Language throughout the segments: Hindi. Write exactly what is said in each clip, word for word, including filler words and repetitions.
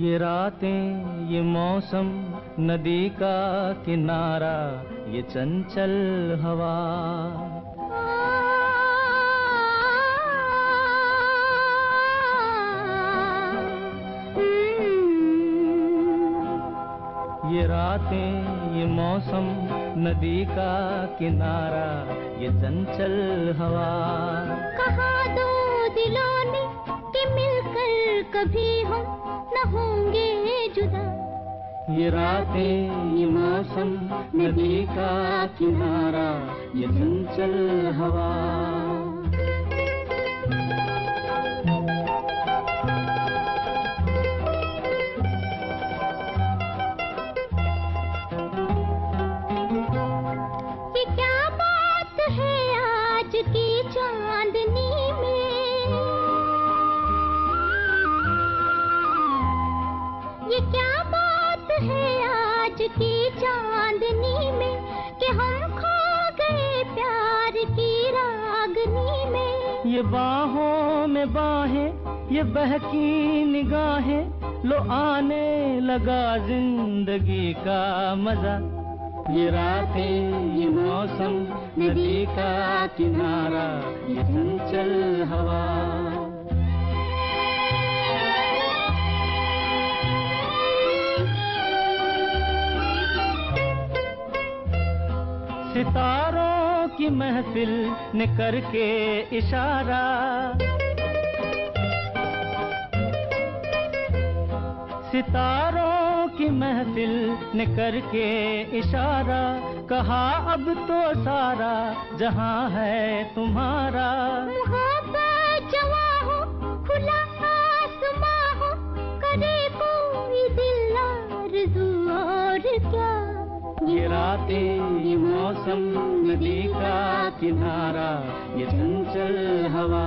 ये रातें ये मौसम नदी का किनारा ये चंचल हवा, ये रातें ये मौसम नदी का किनारा ये चंचल हवा। कहा दो दिलों ने कि मिलकर कभी हम न होंगे जुदा, ये रातें ये मौसम नदी का किनारा ये चंचल हवा। ये क्या बात है आज की चांदनी में कि हम खो गए प्यार की रागनी में। ये बाहों में बाहें ये बहकी निगाहें, लो आने लगा जिंदगी का मजा। ये रातें ये मौसम नदी का किनारा ये चंचल हवा। सितारों की महफिल ने करके इशारा, सितारों की महफिल ने करके इशारा, कहा अब तो सारा जहां है तुम्हारा। मुहब्बत जवा हो खुला आसमां हो, करे कोई दिल आरज़ू और क्या। ये रातें ये मौसम नदी का किनारा ये चंचल हवा।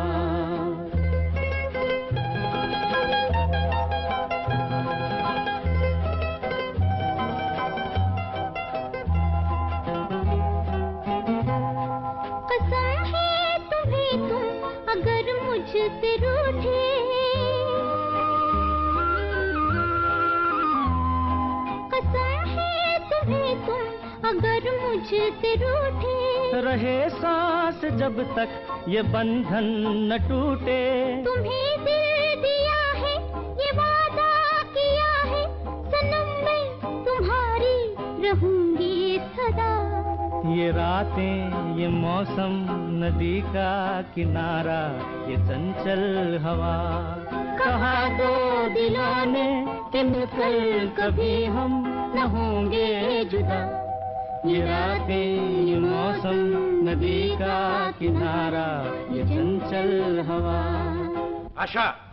कसम है तुम्हें तुम अगर मुझसे रूठे, अगर मुझसे रूठे। रहे सांस जब तक ये बंधन न टूटे, तुम्हें दिल दिया है ये वादा किया है, सनम मैं तुम्हारी रहूंगी सदा। ये रातें ये मौसम नदी का किनारा ये चंचल हवा। कहा दो दिलों ने कि मिलकर कभी हम न होंगे जुदा, ये रातें ये मौसम नदी का किनारा ये चंचल हवा। आशा।